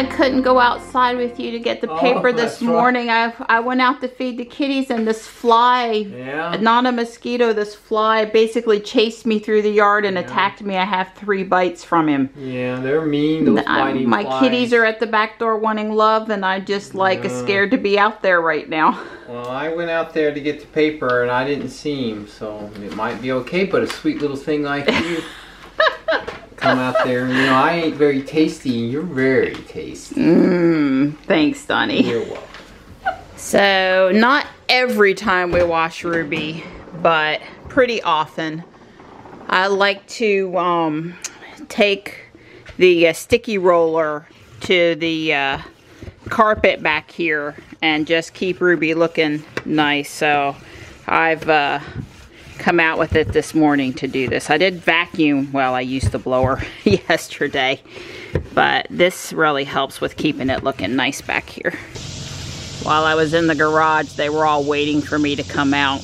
I couldn't go outside with you to get the paper this morning. Right. I went out to feed the kitties and this fly, not a mosquito, this fly basically chased me through the yard and attacked me. I have 3 bites from him. Yeah, they're mean, those my flies. Kitties are at the back door wanting love and I just like is scared to be out there right now. Well, I went out there to get the paper and I didn't see him, so it might be okay, but a sweet little thing like you. Come out there, and you know I ain't very tasty, and you're very tasty. Thanks, Donnie. You're welcome. So, not every time we wash Ruby, but pretty often. I like to take the sticky roller to the carpet back here and just keep Ruby looking nice. So, I've come out with it this morning to do this. I did vacuum, well, I used the blower yesterday, but this really helps with keeping it looking nice back here. While I was in the garage, they were all waiting for me to come out.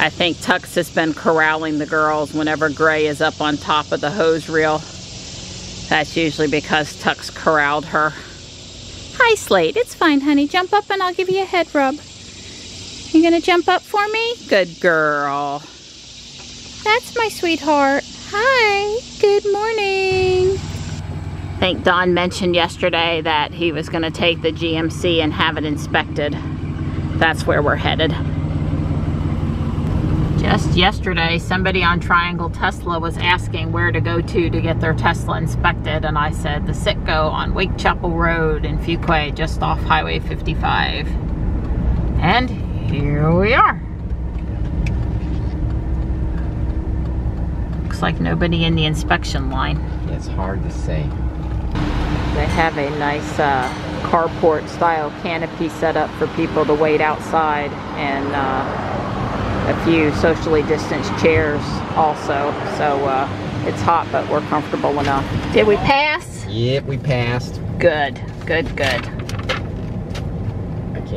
I think Tux has been corralling the girls whenever Gray is up on top of the hose reel. That's usually because Tux corralled her. Hi, Slate. It's fine, honey. Jump up and I'll give you a head rub. You gonna jump up for me? Good girl. That's my sweetheart. Hi, good morning. I think Don mentioned yesterday that he was gonna take the GMC and have it inspected. That's where we're headed. Just yesterday, somebody on Triangle Tesla was asking where to go to get their Tesla inspected, and I said the Citgo on Wake Chapel Road in Fuquay, just off Highway 55. And here we are. Looks like nobody in the inspection line. It's hard to say. They have a nice carport style canopy set up for people to wait outside and a few socially distanced chairs also. So it's hot, but we're comfortable enough. Did we pass? Yep, we passed. Good, good, good.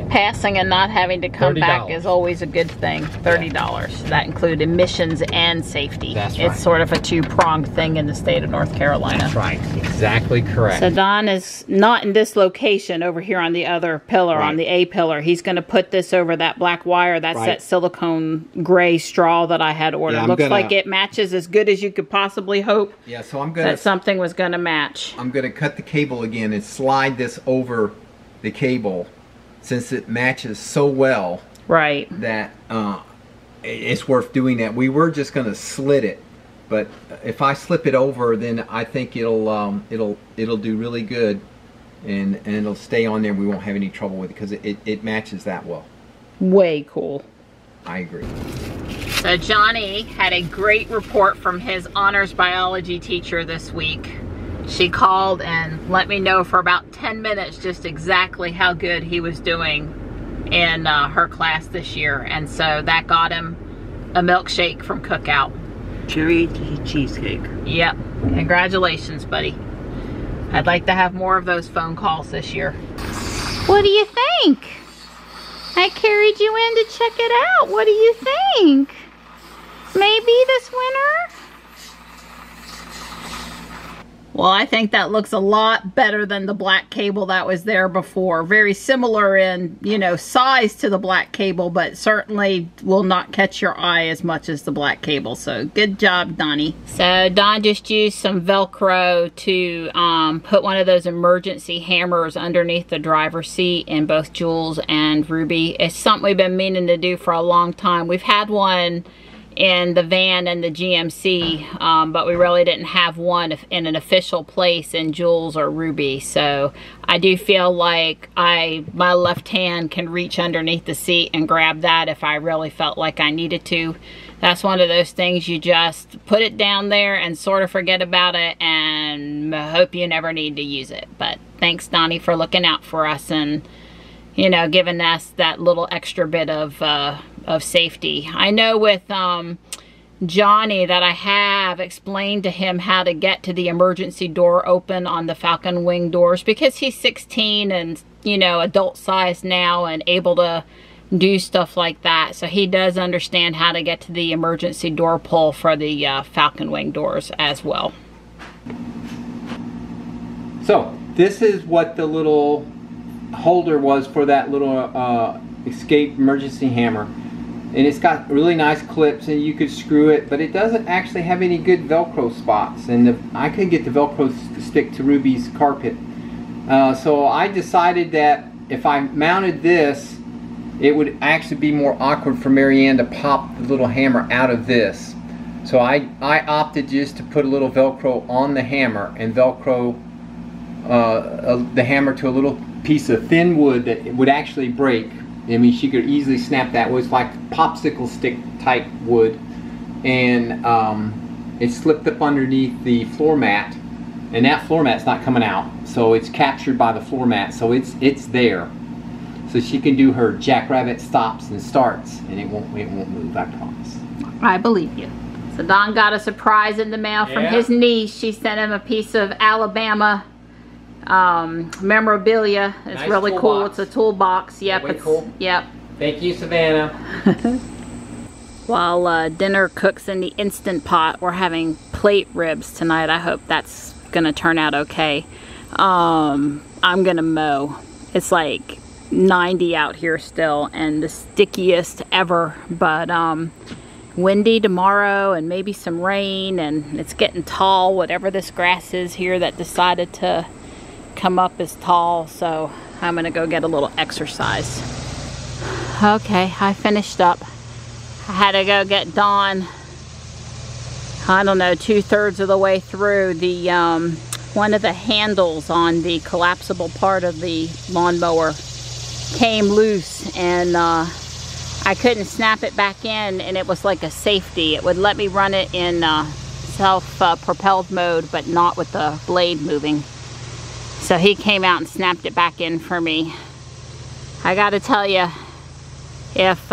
Passing and not having to come back is always a good thing. $30. Yeah. That includes emissions and safety. That's right. It's sort of a two-pronged thing in the state of North Carolina. That's right. Exactly correct. So Don is not in this location over here on the other pillar, on the A pillar. He's going to put this over that black wire. That's that silicone gray straw that I had ordered. Yeah, looks like it matches as good as you could possibly hope. Yeah, so I'm going to... That something was going to match. I'm going to cut the cable again and slide this over the cable, since it matches so well that it's worth doing that. We were just going to slit it, but if I slip it over, then I think it'll do really good, and it'll stay on there. We won't have any trouble with it because it matches that well. Way cool. I agree. So Johnny had a great report from his honors biology teacher this week. She called and let me know for about 10 minutes just exactly how good he was doing in her class this year. And so that got him a milkshake from Cookout. Cherry cheesecake. Yep. Congratulations, buddy. I'd like to have more of those phone calls this year. What do you think? I carried you in to check it out. What do you think? Maybe this winter? Well, I think that looks a lot better than the black cable that was there before. Very similar in, you know, size to the black cable, but certainly will not catch your eye as much as the black cable. So good job, Donnie. So Don just used some Velcro to put one of those emergency hammers underneath the driver's seat in both Jules and Ruby. It's something we've been meaning to do for a long time. We've had one in the van and the GMC, but we really didn't have one in an official place in Jules or Ruby. So I do feel like my left hand can reach underneath the seat and grab that if I really felt like I needed to. That's one of those things you just put it down there and sort of forget about it and hope you never need to use it. But thanks, Donnie, for looking out for us and, you know, giving us that little extra bit of safety. I know with Johnny that I have explained to him how to get to the emergency door open on the Falcon wing doors, because he's 16 and, you know, adult size now and able to do stuff like that. So he does understand how to get to the emergency door pull for the Falcon wing doors as well. So this is what the little holder was for that little escape emergency hammer. And it's got really nice clips and you could screw it, but it doesn't actually have any good Velcro spots. And I couldn't get the Velcro to stick to Ruby's carpet. So I decided that if I mounted this, it would actually be more awkward for Marianne to pop the little hammer out of this. So I opted just to put a little Velcro on the hammer and Velcro the hammer to a little piece of thin wood that it would actually break. I mean, she could easily snap that. It was like popsicle stick type wood, and it slipped up underneath the floor mat, and that floor mat's not coming out, so it's captured by the floor mat, so it's there. So she can do her jackrabbit stops and starts, and it won't move, I promise. I believe you. So Don got a surprise in the mail from his niece. She sent him a piece of Alabama memorabilia. It's nice, really cool. It's a toolbox. Yep. It's cool. Yep. Thank you, Savannah. While dinner cooks in the Instant Pot, we're having plate ribs tonight. I hope that's gonna turn out okay. I'm gonna mow. It's like 90 out here still and the stickiest ever, but windy tomorrow and maybe some rain, and it's getting tall, whatever this grass is here that decided to come up as tall. So I'm gonna go get a little exercise. Okay, I finished up. I had to go get Dawn, I don't know, 2/3 of the way through the one of the handles on the collapsible part of the lawnmower came loose, and I couldn't snap it back in, and it was like a safety. It would let me run it in self-propelled mode, but not with the blade moving. So he came out and snapped it back in for me. I gotta tell you, if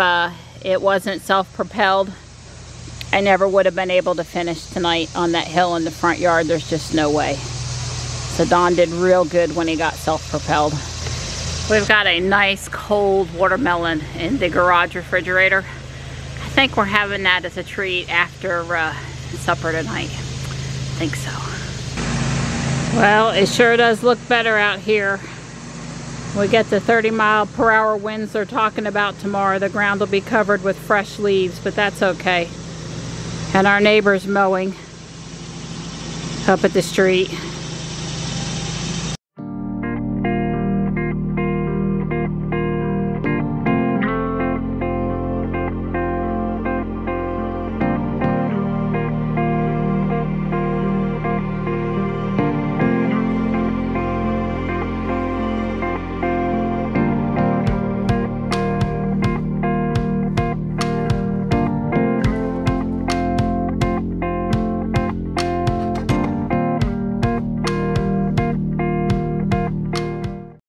it wasn't self-propelled, I never would have been able to finish tonight on that hill in the front yard. There's just no way. So Don did real good when he got self-propelled. We've got a nice cold watermelon in the garage refrigerator. I think we're having that as a treat after supper tonight. I think so. Well, it sure does look better out here. We get the 30-mile-per-hour winds they're talking about tomorrow. The ground will be covered with fresh leaves, but that's okay. And our neighbor's mowing up at the street.